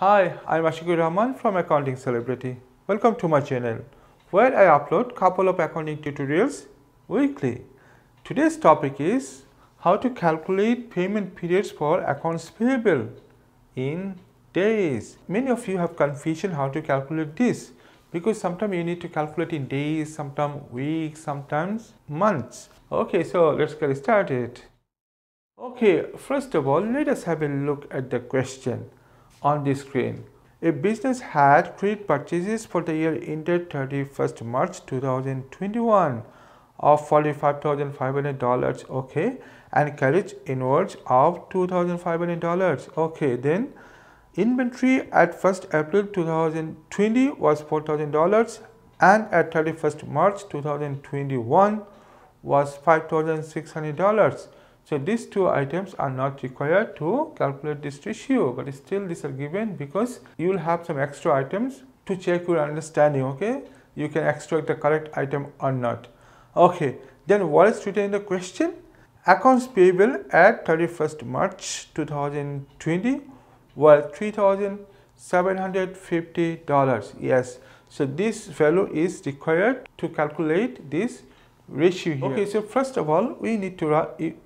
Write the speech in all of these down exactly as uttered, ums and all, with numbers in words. Hi, I'm Ashikur Rahman from Accounting Celebrity. Welcome to my channel, where I upload couple of accounting tutorials weekly. Today's topic is how to calculate payment periods for accounts payable in days. Many of you have confusion how to calculate this, because sometimes you need to calculate in days, sometimes weeks, sometimes months. Okay, so let's get started. Okay, first of all, let us have a look at the question on the screen. A business had credit purchases for the year ended thirty-first March two thousand twenty-one of forty-five thousand five hundred dollars, okay, and carriage inwards of two thousand five hundred dollars, okay. Then inventory at first April two thousand twenty was four thousand dollars, and at thirty-first March two thousand twenty-one was five thousand six hundred dollars. So these two items are not required to calculate this ratio, but still these are given because you will have some extra items to check your understanding, okay? You can extract the correct item or not. Okay, then what is written in the question? Accounts payable at thirty-first March two thousand twenty were three thousand seven hundred fifty dollars. Yes, so this value is required to calculate this ratio here. Okay, so first of all, we need to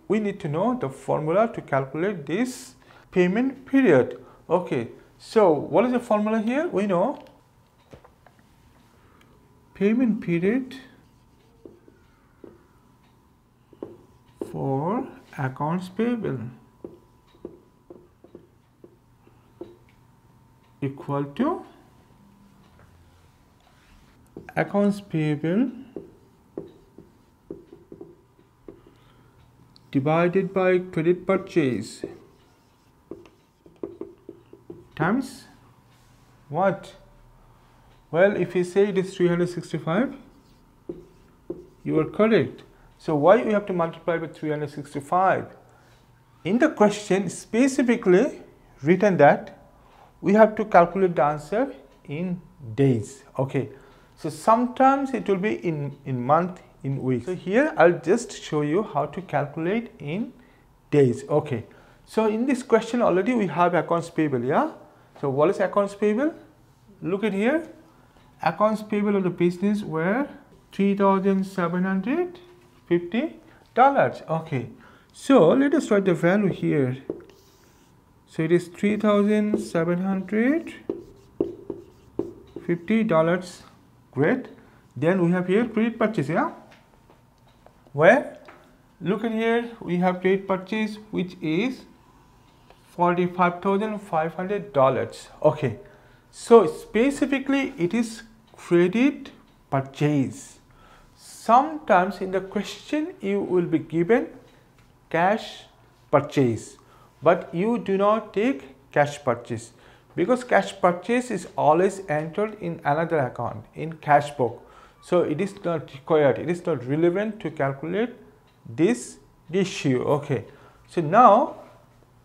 we need to know the formula to calculate this payment period. Okay, so what is the formula here? We know payment period for accounts payable equal to accounts payable divided by credit purchase times what? Well, if you say it is three hundred sixty-five, you are correct. So why you have to multiply by three hundred sixty-five? In the question specifically written that we have to calculate the answer in days, okay? So sometimes it will be in, in month, in weeks. So here I'll just show you how to calculate in days. Okay, so in this question already we have accounts payable, yeah? So what is accounts payable? Look at here. Accounts payable of the business were three thousand seven hundred fifty dollars. Okay, so let us write the value here. So it is three thousand seven hundred fifty dollars. Great. Then we have here credit purchase, yeah? Where? Look at here, we have credit purchase, which is forty-five thousand five hundred dollars. Okay, so specifically it is credit purchase. Sometimes in the question you will be given cash purchase, but you do not take cash purchase, because cash purchase is always entered in another account, in cash book. So it is not required, it is not relevant to calculate this ratio. Okay, so now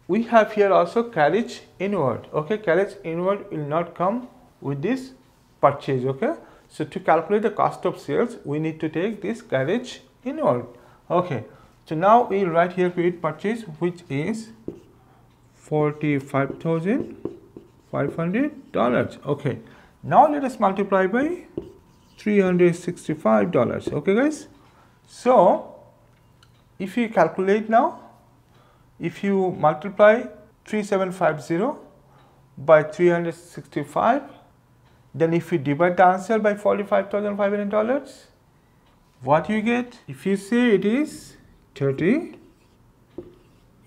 we have here also carriage inward. Okay, carriage inward will not come with this purchase. Okay, so to calculate the cost of sales, we need to take this carriage inward. Okay, so now we will write here credit purchase, which is forty-five thousand five hundred dollars. Okay, now let us multiply by three hundred sixty-five dollars. Okay guys, so if you calculate now, if you multiply three thousand seven hundred fifty by three hundred sixty-five, then if you divide the answer by forty-five thousand five hundred dollars, what you get? If you say it is thirty,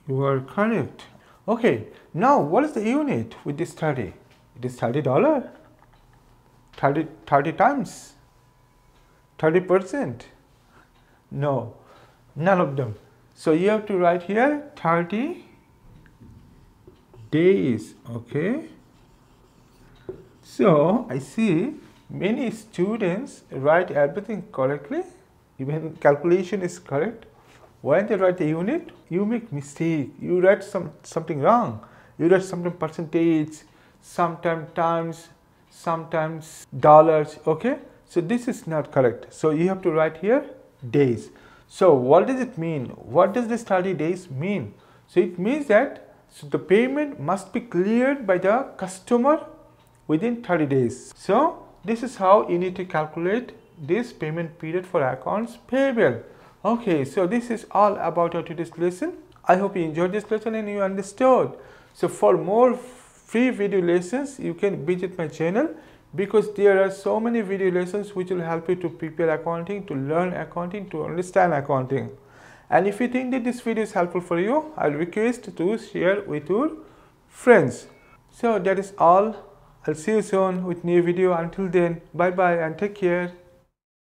you are correct. Okay, now what is the unit with this thirty? It is thirty dollars. thirty, thirty times, thirty percent, no, none of them. So you have to write here thirty days, okay? So I see many students write everything correctly, even calculation is correct. When they write the unit, you make mistake, you write some something wrong, you write sometimes percentage, sometimes times, sometimes dollars, okay? So this is not correct. So you have to write here days. So what does it mean? What does this thirty days mean? So it means that So the payment must be cleared by the customer within thirty days. So this is how you need to calculate this payment period for accounts payable. Okay, so this is all about our today's lesson. I hope you enjoyed this lesson and you understood. So for more free video lessons, you can visit my channel, because there are so many video lessons which will help you to prepare accounting, to learn accounting, to understand accounting. And if you think that this video is helpful for you, I'll request to share with your friends. So that is all. I'll see you soon with new video. Until then, bye bye and take care.